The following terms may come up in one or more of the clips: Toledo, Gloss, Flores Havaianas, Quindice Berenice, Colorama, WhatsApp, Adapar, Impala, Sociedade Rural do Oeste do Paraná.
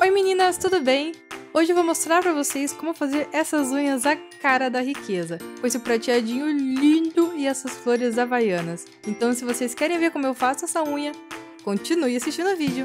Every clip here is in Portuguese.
Oi meninas, tudo bem? Hoje eu vou mostrar pra vocês como fazer essas unhas à cara da riqueza, com esse prateadinho lindo e essas flores havaianas. Então se vocês querem ver como eu faço essa unha, continue assistindo o vídeo.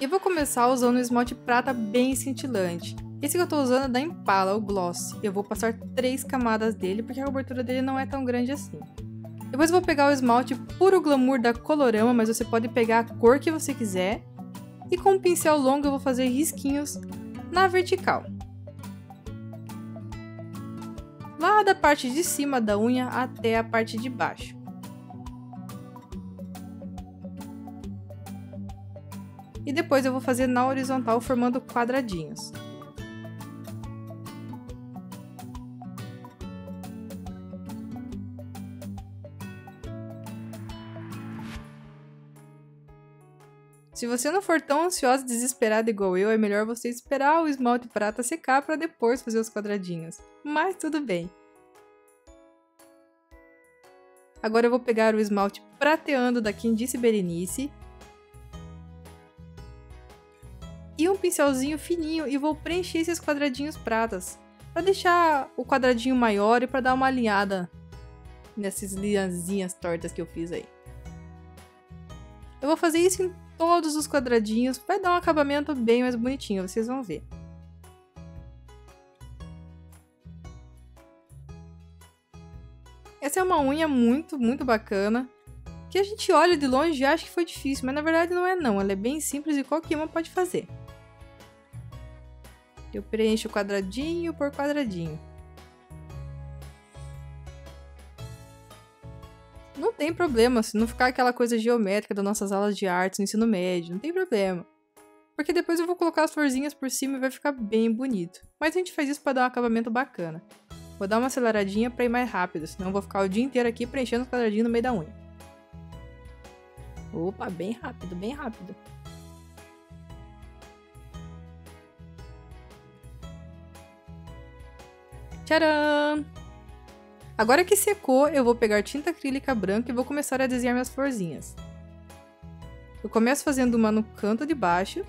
Eu vou começar usando um esmalte prata bem cintilante. Esse que eu tô usando é da Impala, o Gloss. Eu vou passar 3 camadas dele, porque a cobertura dele não é tão grande assim. Depois eu vou pegar o esmalte Puro Glamour da Colorama, mas você pode pegar a cor que você quiser. E com um pincel longo eu vou fazer risquinhos na vertical. Lá da parte de cima da unha até a parte de baixo. E depois eu vou fazer na horizontal, formando quadradinhos. Se você não for tão ansiosa e desesperada igual eu, é melhor você esperar o esmalte prata secar para depois fazer os quadradinhos. Mas tudo bem. Agora eu vou pegar o esmalte prateando da Quindice Berenice. E um pincelzinho fininho e vou preencher esses quadradinhos pratas, para deixar o quadradinho maior e para dar uma alinhada nessas linhazinhas tortas que eu fiz aí. Eu vou fazer isso em todos os quadradinhos, vai dar um acabamento bem mais bonitinho, vocês vão ver. Essa é uma unha muito bacana, que a gente olha de longe e acha que foi difícil, mas na verdade não é não, ela é bem simples e qualquer uma pode fazer. Eu preencho quadradinho por quadradinho. Não tem problema se não ficar aquela coisa geométrica das nossas aulas de artes no ensino médio, não tem problema. Porque depois eu vou colocar as florzinhas por cima e vai ficar bem bonito. Mas a gente faz isso para dar um acabamento bacana. Vou dar uma aceleradinha para ir mais rápido, senão eu vou ficar o dia inteiro aqui preenchendo os quadradinhos no meio da unha. Opa, bem rápido, bem rápido. Tcharam! Agora que secou, eu vou pegar tinta acrílica branca e vou começar a desenhar minhas florzinhas. Eu começo fazendo uma no canto de baixo.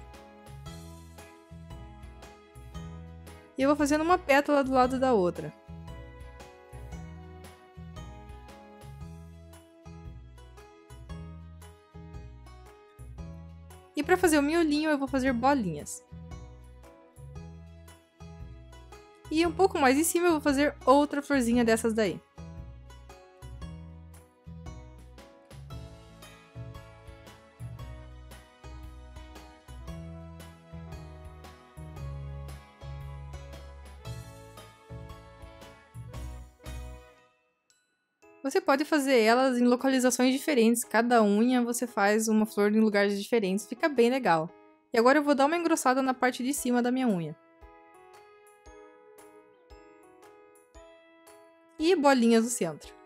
E eu vou fazendo uma pétala do lado da outra. E para fazer o miolinho, eu vou fazer bolinhas. E um pouco mais em cima eu vou fazer outra florzinha dessas daí. Você pode fazer elas em localizações diferentes, cada unha você faz uma flor em lugares diferentes, fica bem legal. E agora eu vou dar uma engrossada na parte de cima da minha unha. E bolinhas no centro.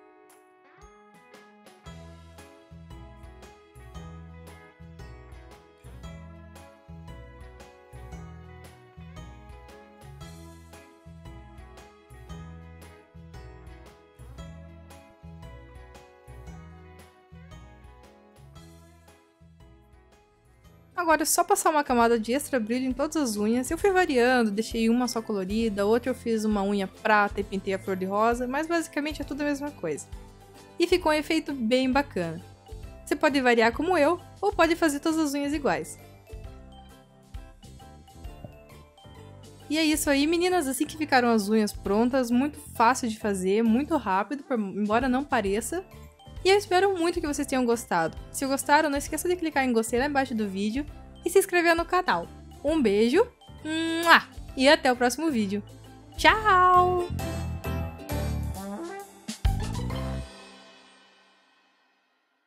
Agora é só passar uma camada de extra brilho em todas as unhas. Eu fui variando, deixei uma só colorida, outra eu fiz uma unha prata e pintei a flor de rosa, mas basicamente é tudo a mesma coisa. E ficou um efeito bem bacana. Você pode variar como eu, ou pode fazer todas as unhas iguais. E é isso aí, meninas, assim que ficaram as unhas prontas, muito fácil de fazer, muito rápido, embora não pareça. E eu espero muito que vocês tenham gostado. Se gostaram, não esqueça de clicar em gostei lá embaixo do vídeo e se inscrever no canal. Um beijo e até o próximo vídeo. Tchau!